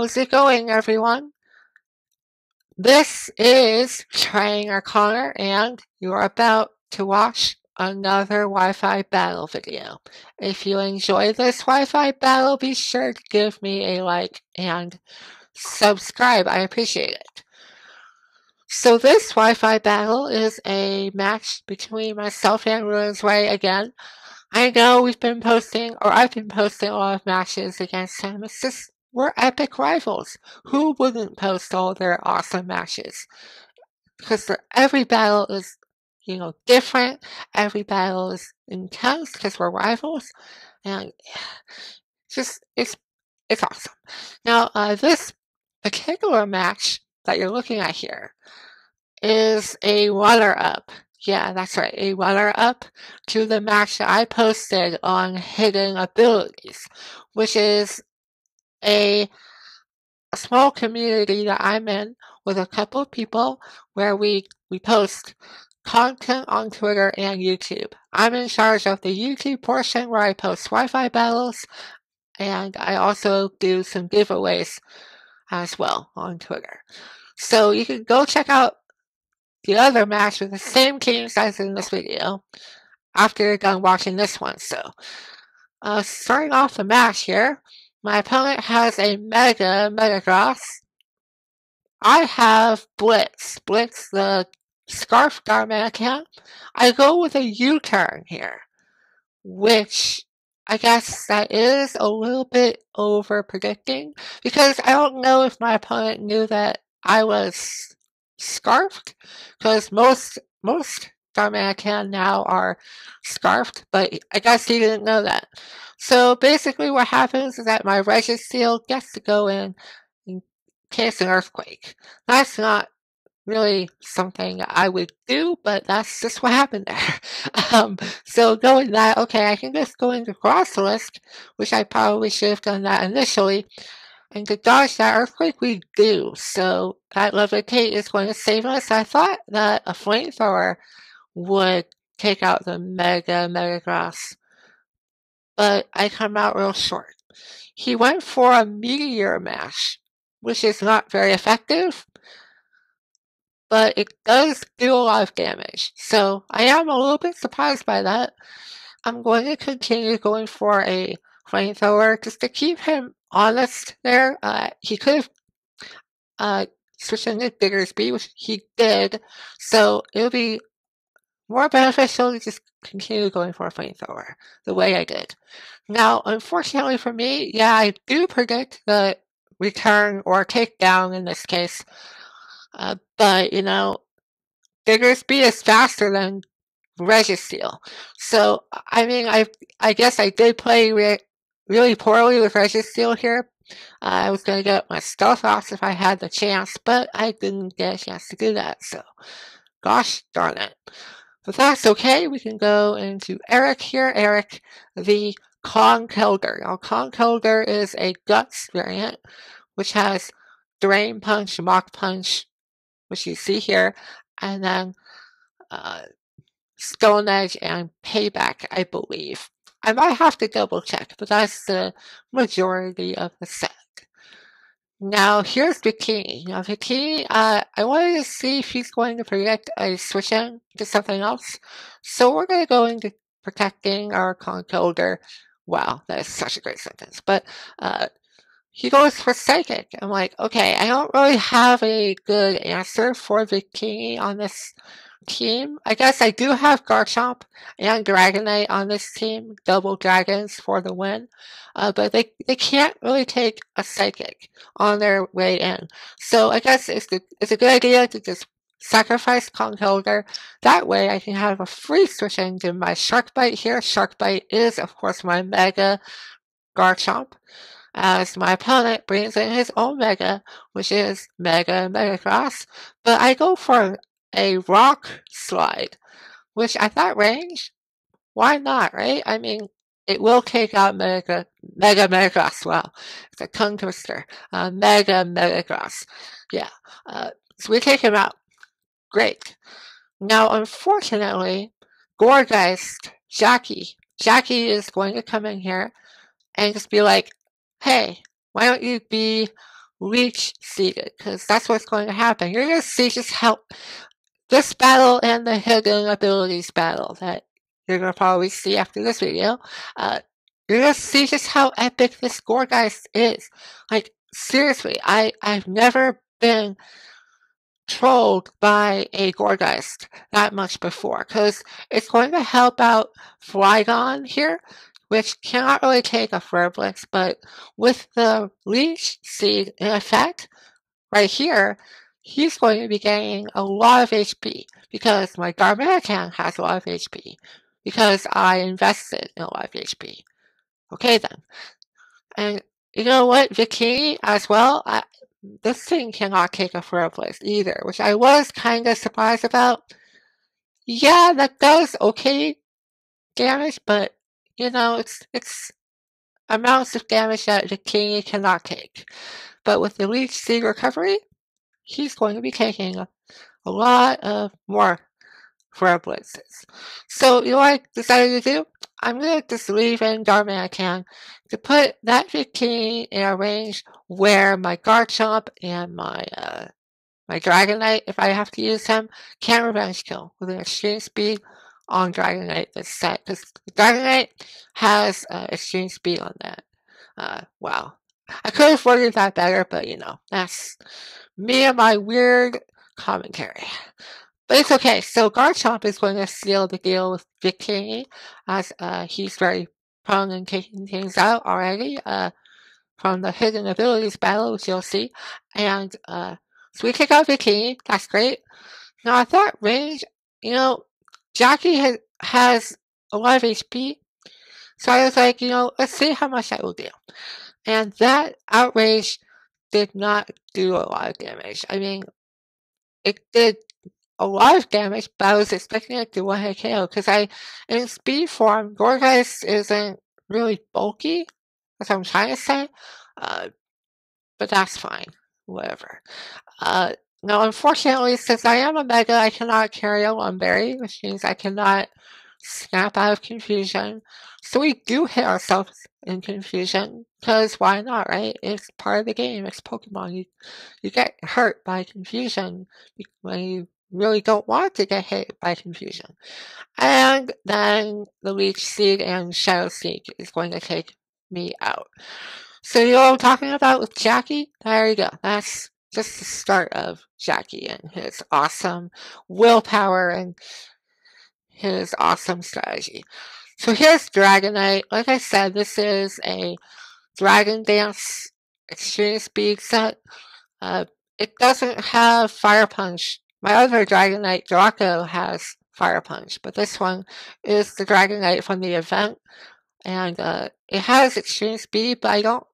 How's it going, everyone? This is TrainerConnor100, and you're about to watch another Wi-Fi battle video. If you enjoy this Wi-Fi battle, be sure to give me a like and subscribe. I appreciate it. So this Wi-Fi battle is a match between myself and Ruin's Way again. I know we've been posting, or I've been posting a lot of matches against him. It's just, we're epic rivals. Who wouldn't post all their awesome matches? Because every battle is, you know, different. Every battle is intense because we're rivals. And just, it's awesome. Now, this particular match that you're looking at here is a runner-up. Yeah, that's right, a runner-up to the match that I posted on Hidden Abilities, which is a small community that I'm in with a couple of people where we post content on Twitter and YouTube. I'm in charge of the YouTube portion where I post Wi-Fi battles, and I also do some giveaways as well on Twitter. So you can go check out the other match with the same teams as in this video after you're done watching this one. So, starting off the match here, my opponent has a Metagross. I have Blitz the Scarf Darmanitan. I go with a U-turn here, which I guess that is a little bit over predicting because I don't know if my opponent knew that I was scarfed, because most Darmanitan now are scarfed, but I guess he didn't know that. So basically what happens is that my Registeel gets to go in case an earthquake. That's not really something I would do, but that's just what happened there. So knowing that, okay, I can just go into Cross-List, which I probably should have done that initially. And to dodge that earthquake, we do. So that levitate is going to save us. I thought that a flamethrower would take out the Metagross, but I come out real short. He went for a meteor mash, which is not very effective, but it does do a lot of damage. So I am a little bit surprised by that. I'm going to continue going for a flamethrower just to keep him honest there. He could have switched into Diggersby, which he did, so it would be more beneficial to just continue going for a flamethrower the way I did. Now, unfortunately for me, yeah, I do predict the return or takedown in this case, but, you know, Diggersby is faster than Registeel. So, I mean, I guess I did play really poorly with Registeel here. I was going to get my Stealth Ops if I had the chance, but I didn't get a chance to do that, so gosh darn it. But that's okay, we can go into Eric here. Eric the Conkeldurr. Now, Conkeldurr is a Guts variant, which has Drain Punch, Mach Punch, which you see here, and then Stone Edge and Payback, I believe. I might have to double check, but that's the majority of the set. Now, here's Vikini. Now, Vikini, I wanted to see if he's going to predict a switch in to something else. So we're going to go into protecting our Conkeldurr. Wow, that is such a great sentence. But he goes for Psychic. I'm like, okay, I don't really have a good answer for Vikini on this team. I guess I do have Garchomp and Dragonite on this team, double dragons for the win, but they can't really take a Psychic on their way in, so I guess it's a good idea to just sacrifice Conkeldurr. That way I can have a free switch into my Shark Bite here. Shark Bite is of course my Mega Garchomp, as my opponent brings in his own Mega, which is Metagross, but I go for a Rock Slide, which I thought range, why not, right? I mean, it will take out Metagross. Wow, it's a tongue twister. Metagross. Yeah. So we take him out. Great. Now, unfortunately, Gourgeist, Jackie is going to come in here and just be like, hey, why don't you be reach seated, because that's what's going to happen. You're going to see just how this battle and the Hidden Abilities battle that you're going to probably see after this video. You're going to see just how epic this Gourgeist is. Like, seriously, I've never been trolled by a Gourgeist that much before, because it's going to help out Flygon here, which cannot really take a Furblix, but with the Leech Seed in effect right here, he's going to be getting a lot of HP, because my Darmanitan has a lot of HP, because I invested in a lot of HP. Okay then. And you know what, Vikini as well, this thing cannot take a Furblix either, which I was kind of surprised about. Yeah, that does okay damage, but you know, it's amounts of damage that Vikini cannot take. But with the Leech Seed recovery, he's going to be taking a lot of more Furblixes. So you know what I decided to do? I'm going to just leave in Darmanitan to put that Vikini in a range where my Garchomp and my my Dragonite, if I have to use him, can revenge kill with an extreme speed on Dragonite this set, because Dragonite has extreme speed on that. Wow. I could have worded that better, but you know, that's me and my weird commentary. But it's okay, so Garchomp is going to seal the deal with Vikini, as he's very prone in taking things out already from the Hidden Abilities battle, which you'll see. And so we take out Vikini, that's great. Now at that range, you know, Jackie has a lot of HP, so I was like, you know, let's see how much that will do. And that Outrage did not do a lot of damage. I mean, it did a lot of damage, but I was expecting it to one hit KO, because in speed form, Gourgeist isn't really bulky, that's what I'm trying to say, but that's fine, whatever. Now, unfortunately, since I am a Mega, I cannot carry a Lumberry, which means I cannot snap out of confusion, so we do hit ourselves in confusion, because why not, right? It's part of the game, it's Pokemon, you get hurt by confusion when you really don't want to get hit by confusion. And then the Leech Seed and Shadow Sneak is going to take me out. So you know what I'm talking about with Jackie? There you go. That's just the start of Jackie and his awesome willpower and his awesome strategy. So here's Dragonite. Like I said, this is a Dragon Dance Extreme Speed set. It doesn't have Fire Punch. My other Dragonite, Draco, has Fire Punch, but this one is the Dragonite from the event, and it has extreme speed, but I don't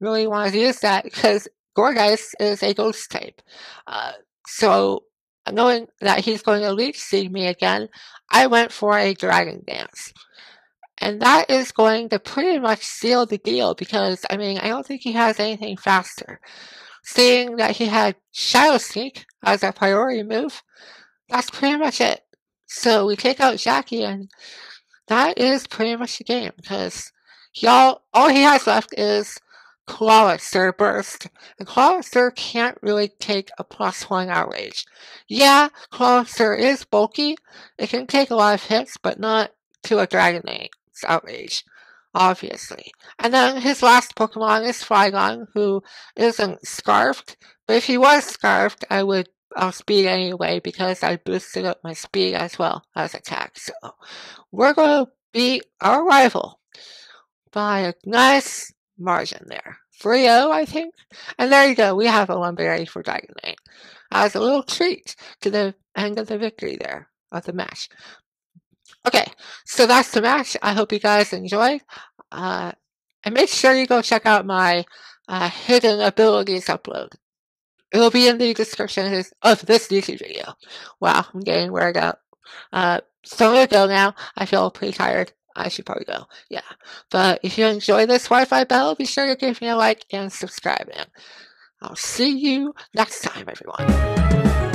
really want to use that because Gourgeist is a Ghost type. So, knowing that he's going to Leech Seed me again, I went for a Dragon Dance. And that is going to pretty much seal the deal because, I mean, I don't think he has anything faster. Seeing that he had Shadow Sneak as a priority move, that's pretty much it. So we take out Jackie, and that is pretty much the game, because all he has left is Clawitzer Burst, and Clawitzer can't really take a +1 Outrage. Yeah, Clawitzer is bulky, it can take a lot of hits, but not to a Dragonite's Outrage, obviously. And then his last Pokemon is Flygon, who isn't scarfed, but if he was scarfed, I would outspeed anyway because I boosted up my speed as well as attack. So we're going to beat our rival by a nice margin there. 3-0, I think. And there you go, we have a Lumberry for Dragonite as a little treat to the end of the victory there of the match. Okay, so that's the match. I hope you guys enjoyed. And make sure you go check out my Hidden Abilities upload. It'll be in the description of this YouTube video. Wow, I'm getting weird out. So I'm going to go now. I feel pretty tired. I should probably go. Yeah. But if you enjoy this Wi-Fi battle, be sure to give me a like and subscribe. And I'll see you next time, everyone.